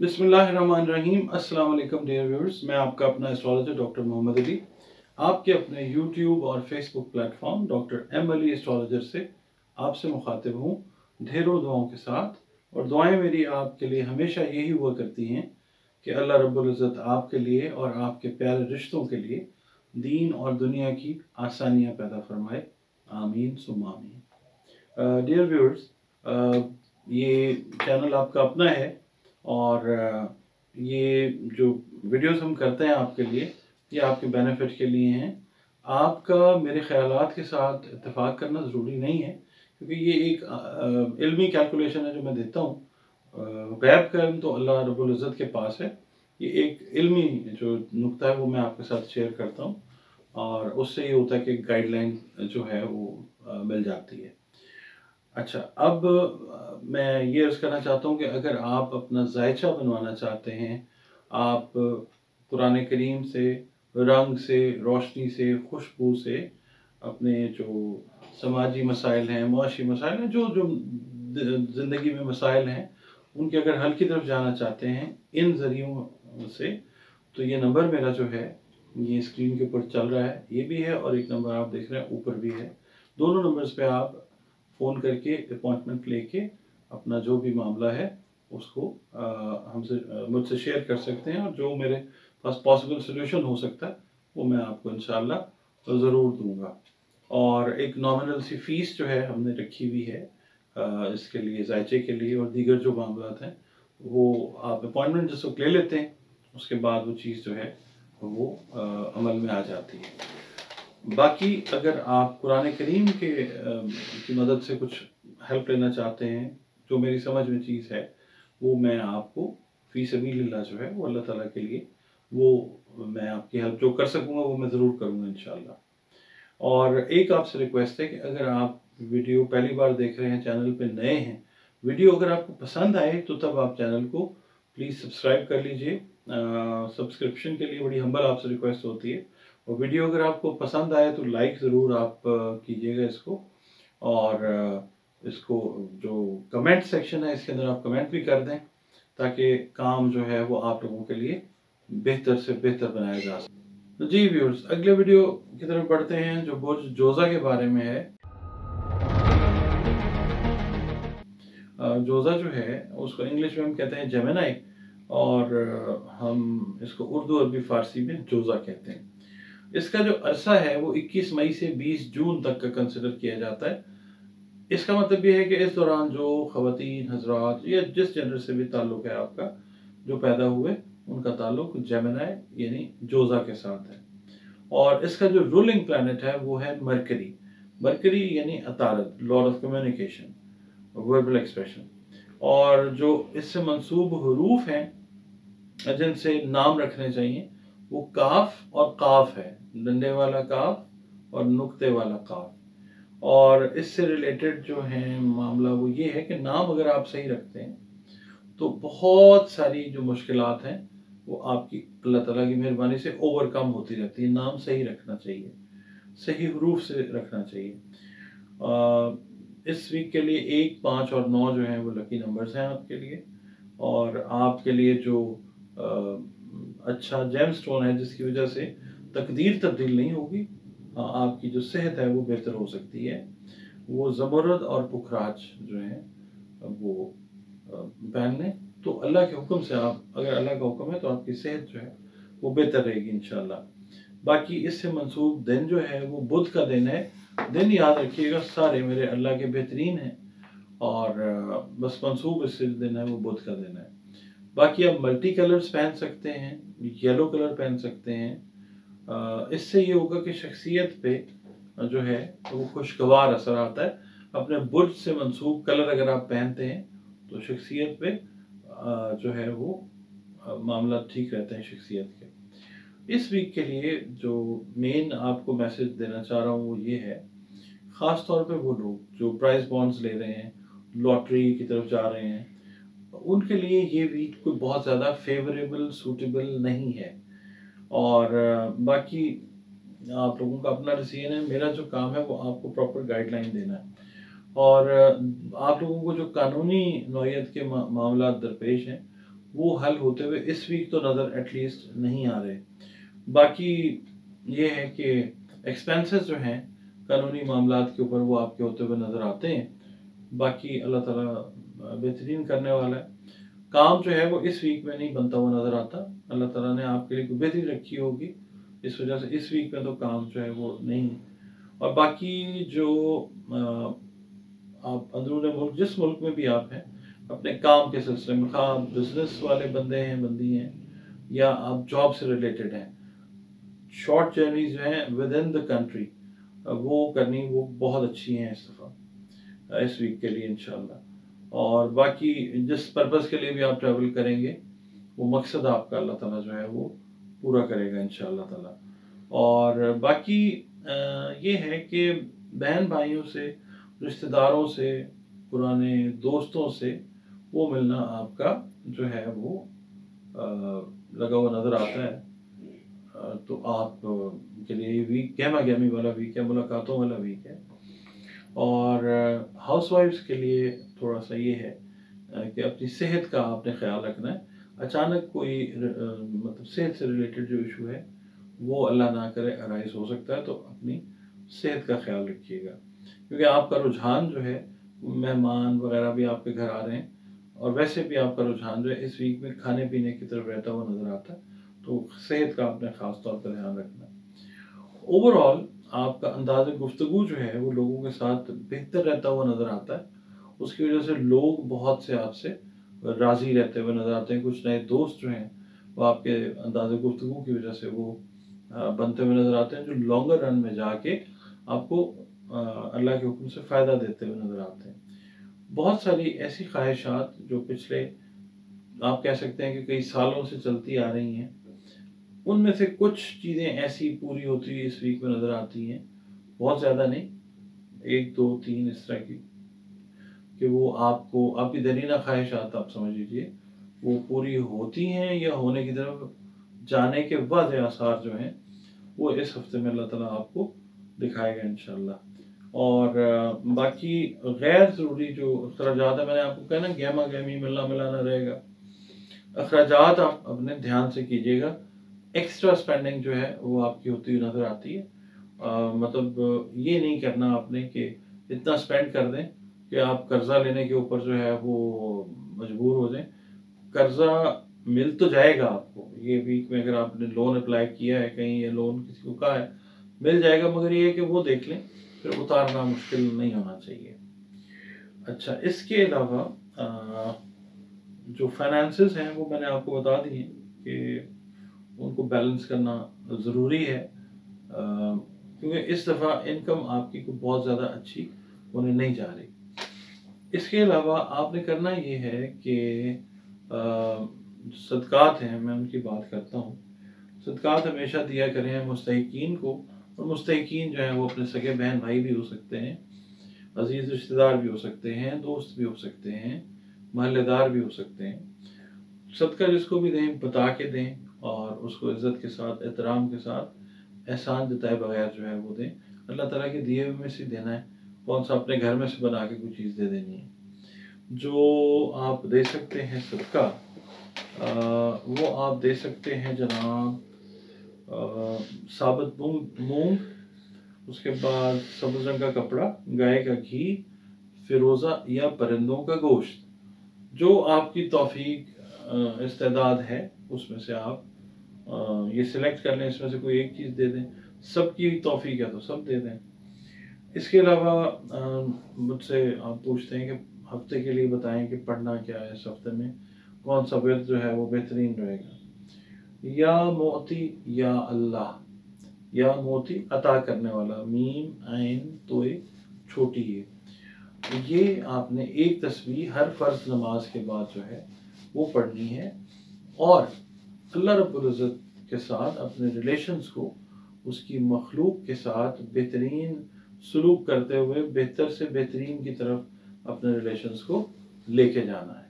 बिस्मिल्लाहिर्रहमानिर्रहीम। अस्सलाम वालेकुम डियर व्यूअर्स, मैं आपका अपना एस्ट्रोलॉजर डॉक्टर मोहम्मद अली आपके अपने यूट्यूब और Facebook platform doctor M Ali astrologer से आपसे मुखातिब हूँ ढेरों दुआओं के साथ। और दुआएं मेरी आपके लिए हमेशा यही हुआ करती हैं कि अल्लाह रब्बुल इज़्ज़त आपके लिए और आपके प्यारे रिश्तों के लिए दीन और दुनिया की आसानियाँ पैदा फरमाए। आमीन सुम्मा आमीन। डियर व्यूअर्स, ये चैनल आपका अपना है और ये जो वीडियोस हम करते हैं आपके लिए, ये आपके बेनिफिट के लिए हैं। आपका मेरे ख्यालात के साथ इत्तेफाक करना ज़रूरी नहीं है, क्योंकि ये एक इल्मी कैलकुलेशन है जो मैं देता हूँ। गैब का इल्म तो अल्लाह रब्बुल इज़्ज़त के पास है। ये एक इल्मी जो नुक्ता है वो मैं आपके साथ शेयर करता हूँ, और उससे ये होता है कि गाइडलाइन जो है वो मिल जाती है। अच्छा, अब मैं ये अर्ज़ करना चाहता हूँ कि अगर आप अपना जायचा बनवाना चाहते हैं, आप कुरान करीम से, रंग से, रोशनी से, खुशबू से, अपने जो समाजी मसाइल हैं, मुआशी मसाइल हैं, जो जो ज़िंदगी में मसाइल हैं, उनके अगर हल की तरफ जाना चाहते हैं इन ज़रियों से, तो ये नंबर मेरा जो है ये स्क्रीन के ऊपर चल रहा है, ये भी है, और एक नंबर आप देख रहे हैं ऊपर भी है। दोनों नंबर्स पर आप फ़ोन करके अपॉइंटमेंट लेके अपना जो भी मामला है उसको मुझसे शेयर कर सकते हैं, और जो मेरे पास पॉसिबल सोल्यूशन हो सकता है वो मैं आपको इंशाल्लाह ज़रूर दूंगा। और एक नॉमिनल सी फ़ीस जो है हमने रखी हुई है इसके लिए, जायचे के लिए, और दीगर जो मामला हैं वो आप अपॉइंटमेंट जिसको ले लेते हैं उसके बाद वो चीज़ जो है वो अमल में आ जाती है। बाकी अगर आप कुरान करीम की मदद से कुछ हेल्प लेना चाहते हैं, जो मेरी समझ में चीज़ है वो मैं आपको फ़ी सबीलिल्लाह जो है वो अल्लाह ताला के लिए वो मैं आपकी हेल्प जो कर सकूँगा वो मैं ज़रूर करूँगा इंशाल्लाह। और एक आपसे रिक्वेस्ट है कि अगर आप वीडियो पहली बार देख रहे हैं, चैनल पे नए हैं, वीडियो अगर आपको पसंद आए तो तब आप चैनल को प्लीज़ सब्सक्राइब कर लीजिए। सब्सक्रिप्शन के लिए बड़ी हम्बल आपसे रिक्वेस्ट होती है। और वीडियो अगर आपको पसंद आए तो लाइक ज़रूर आप कीजिएगा इसको, और इसको जो कमेंट सेक्शन है इसके अंदर आप कमेंट भी कर दें, ताकि काम जो है वो आप लोगों के लिए बेहतर से बेहतर बनाया जा सके। तो जी व्यूअर्स, अगले वीडियो की तरफ बढ़ते हैं जो बुर्ज जोज़ा के बारे में है। जोज़ा जो है उसको इंग्लिश में हम कहते हैं जेमिनाई, और हम इसको उर्दू अरबी फ़ारसी में जोज़ा कहते हैं। इसका जो अरसा है वो 21 मई से 20 जून तक का कंसिडर किया जाता है। इसका मतलब ये है कि इस दौरान जो ख़वातीन हजरात या जिस जेंडर से भी ताल्लुक़ है आपका जो पैदा हुए, उनका ताल्लुक़ जेमिनी यानी जोज़ा के साथ है। और इसका जो रूलिंग प्लैनेट है वो है मरकरी। मरकरी यानी अतारत, lord of communication, verbal expression. और जो इससे मंसूब हरूफ हैं जिनसे नाम रखने चाहिए वो काफ और काफ है, डंडे वाला काफ और नुक्ते वाला काफ। और इससे रिलेटेड जो है मामला वो ये है कि नाम अगर आप सही रखते हैं तो बहुत सारी जो मुश्किलात हैं वो आपकी अल्लाह ताला की मेहरबानी से ओवरकम होती रहती है। नाम सही रखना चाहिए, सही हरूफ से रखना चाहिए। इस वीक के लिए 1, 5 और 9 जो हैं वो लकी नंबर्स हैं आपके लिए। और आपके लिए जो अच्छा जेम स्टोन है जिसकी वजह से तकदीर तब्दील नहीं होगी, आपकी जो सेहत है वो बेहतर हो सकती है। वो ज़मरद और पुखराज जो है वो पहन लें तो अल्लाह के हुक्म से आप, अगर अल्लाह का हुक्म है तो आपकी सेहत जो है वो बेहतर रहेगी इंशाल्लाह। बाकी इससे मंसूब दिन जो है वो बुध का दिन है। दिन याद रखिएगा, सारे मेरे अल्लाह के बेहतरीन हैं, और बस मंसूब इससे दिन है वो बुध का दिन है। बाकी आप मल्टी कलर्स पहन सकते हैं, येलो कलर पहन सकते हैं। इससे ये होगा कि शख्सियत पे जो है वो खुशगवार असर आता है। अपने बुर्ज से मंसूब कलर अगर आप पहनते हैं तो शख्सियत पे जो है वो मामला ठीक रहता है शख्सियत के। इस वीक के लिए जो मेन आपको मैसेज देना चाह रहा हूँ वो ये है, ख़ास तौर पे वो लोग जो प्राइस बॉन्ड्स ले रहे हैं, लॉटरी की तरफ जा रहे हैं, उनके लिए ये वीक कोई बहुत ज़्यादा फेवरेबल, सूटेबल नहीं है। और बाकी आप लोगों का अपना डिसीजन है। मेरा जो काम है वो आपको प्रॉपर गाइडलाइन देना है। और आप लोगों को जो कानूनी नौयत के मामला दरपेश हैं वो हल होते हुए इस वीक तो नज़र एटलीस्ट नहीं आ रहे। बाकी ये है कि एक्सपेंसेस जो हैं कानूनी मामलात के ऊपर वो आपके होते हुए नज़र आते हैं। बाकी अल्लाह ताला बेहतरीन करने वाला है। काम जो है वो इस वीक में नहीं बनता हुआ नज़र आता। अल्लाह ताला ने आपके लिए कोई बेहतरी रखी होगी, इस वजह से इस वीक में तो काम जो है वो नहीं। और बाकी जो आप अंदरून मुल्क, जिस मुल्क में भी आप हैं, अपने काम के सिलसिले में, खा बिजनेस वाले बंदे हैं, बंदी हैं, या आप जॉब से रिलेटेड हैं, शॉर्ट जर्नीज जो हैं विद इन द कंट्री वो करनी वो बहुत अच्छी हैं इस दफ़ा, इस वीक के लिए इंशाल्लाह। और बाकी जिस पर्पज़ के लिए भी आप ट्रैवल करेंगे वो मकसद आपका अल्लाह ताला जो है वो पूरा करेगा इंशाल्लाह ताला। और बाकी ये है कि बहन भाइयों से, रिश्तेदारों से, पुराने दोस्तों से वो मिलना आपका जो है वो लगा हुआ नज़र आता है। तो आप के लिए वीक गहमा गहमी वाला वीक है, मुलाकातों वाला वीक है। और हाउसवाइफ्स के लिए थोड़ा सा ये है कि अपनी सेहत का आपने ख्याल रखना है। अचानक कोई मतलब सेहत से रिलेटेड जो इशू है वो अल्लाह ना करे अराइज हो सकता है, तो अपनी सेहत का ख्याल रखिएगा, क्योंकि आपका रुझान जो है मेहमान वगैरह भी आपके घर आ रहे हैं, और वैसे भी आपका रुझान जो है इस वीक में खाने पीने की तरफ रहता हुआ नज़र आता है, तो सेहत का आपने ख़ास तौर पर ध्यान रखना है। ओवरऑल आपका अंदाज़ गुफ्तगू जो है वो लोगों के साथ बेहतर रहता हुआ नज़र आता है, उसकी वजह से लोग बहुत से आपसे राज़ी रहते हुए नज़र आते हैं। कुछ नए दोस्त जो हैं वो आपके अंदाज़ गुफ्तगू की वजह से वो बनते हुए नज़र आते हैं, जो लॉन्गर रन में जाके आपको अल्लाह के हुक्म से फ़ायदा देते हुए नज़र आते हैं। बहुत सारी ऐसी ख्वाहिशात जो पिछले आप कह सकते हैं कि कई सालों से चलती आ रही हैं, उनमें से कुछ चीज़ें ऐसी पूरी होती हुई इस वीक में नज़र आती हैं, बहुत ज़्यादा नहीं, 1 2 3 इस तरह की, कि वो आपको आपकी दरीना ख्वाहिशात आप समझ लीजिए वो पूरी होती हैं या होने की तरफ जाने के वादे आसार जो हैं वो इस हफ्ते में अल्लाह ताला आपको दिखाएगा इंशाल्लाह। और बाकी गैर ज़रूरी जो अखराजात है, मैंने आपको कहा ना गहमा गहमी मिलना मिलाना रहेगा, अखराजात आप अपने ध्यान से कीजिएगा। एक्स्ट्रा स्पेंडिंग जो है वो आपकी होती हुई नज़र आती है। मतलब ये नहीं करना आपने कि इतना स्पेंड कर दें कि आप कर्ज़ा लेने के ऊपर जो है वो मजबूर हो जाएं। कर्ज़ा मिल तो जाएगा आपको ये वीक में, अगर आपने लोन अप्लाई किया है कहीं या लोन किसी को कहा है मिल जाएगा, मगर ये है कि वो देख लें, फिर उतारना मुश्किल नहीं होना चाहिए। अच्छा, इसके अलावा जो फाइनेंसेस हैं वो मैंने आपको बता दी हैं कि उनको बैलेंस करना ज़रूरी है, क्योंकि इस दफ़ा इनकम आपकी को बहुत ज़्यादा अच्छी होने नहीं जा रही। इसके अलावा आपने करना ये है कि सदक़ात हैं, मैं उनकी बात करता हूँ। सदक़ात हमेशा दिया करें मुस्तहिकीन को, और मुस्तहिकीन जो हैं वो अपने सगे बहन भाई भी हो सकते हैं, अजीज़ रिश्तेदार भी हो सकते हैं, दोस्त भी हो सकते हैं, महल्लेदार भी हो सकते हैं। सदका जिसको भी दें बता के दें, और उसको इज़्ज़त के साथ, एहतराम के साथ, एहसान जताए बगैर जो है वो दें। अल्लाह ताला के दिए हुए में से देना है, कौन सा अपने घर में से बना के कोई चीज़ दे देनी है। जो आप दे सकते हैं सदका वो आप दे सकते हैं जनाब साबुत मूंग, उसके बाद सब्ज़ रंग का कपड़ा, गाय का घी, फिरोज़ा या परिंदों का गोश्त, जो आपकी तौफीक इस्तेदाद है उसमें से आप ये सिलेक्ट कर लें, इसमें से कोई एक चीज़ दे दें। सबकी तौफीक है तो सब दे दें। इसके अलावा मुझसे आप पूछते हैं कि हफ्ते के लिए बताएं कि पढ़ना क्या है इस हफ्ते में, कौन सा व्रत जो है वो बेहतरीन रहेगा। या मोती या अल्लाह, या मोती अता करने वाला, मीम आइन तोए छोटी ये आपने एक तस्वीर हर फ़र्ज नमाज के बाद जो है वो पढ़नी है, और अल्लाह रब्बुल इज़्ज़त के साथ अपने रिलेशंस को, उसकी मखलूक के साथ बेहतरीन सलूक करते हुए बेहतर से बेहतरीन की तरफ अपने रिलेशंस को लेके जाना है।